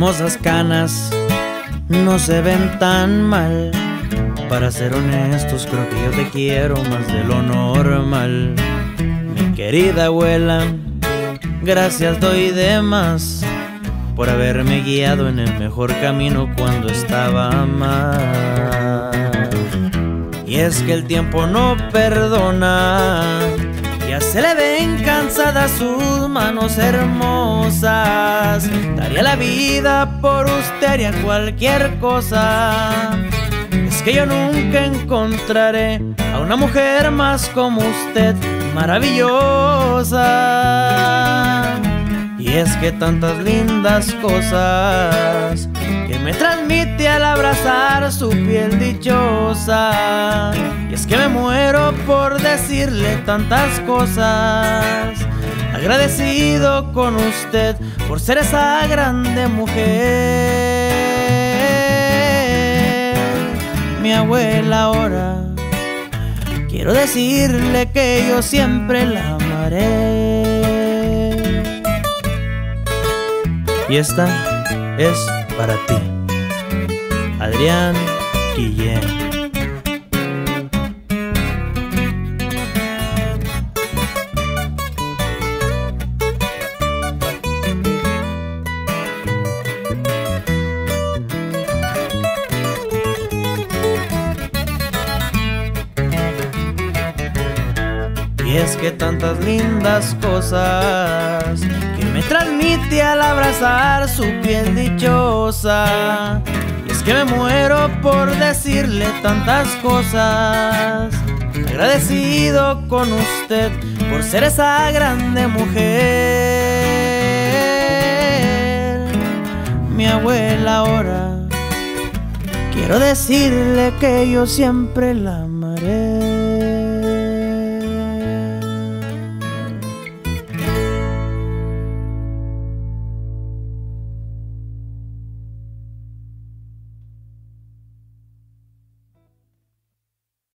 hermosas canas no se ven tan mal. Para ser honestos, creo que yo te quiero más de lo normal. Mi querida abuela, gracias doy de más por haberme guiado en el mejor camino cuando estaba mal. Y es que el tiempo no perdona, ya se le ven cansadas sus manos hermosas. Daría la vida por usted, haría cualquier cosa. Es que yo nunca encontraré a una mujer más como usted, maravillosa. Y es que tantas lindas cosas que me transmite al abrazar su piel dichosa. Y es que me muero por decirle tantas cosas. Agradecido con usted por ser esa grande mujer. Mi abuela ahora, quiero decirle que yo siempre la amaré. Y esta es para ti, Adrián Guillén. Y es que tantas lindas cosas que me transmite al abrazar su piel dichosa. Y es que me muero por decirle tantas cosas. Agradecido con usted por ser esa grande mujer. Mi abuela ahora, quiero decirle que yo siempre la amaré.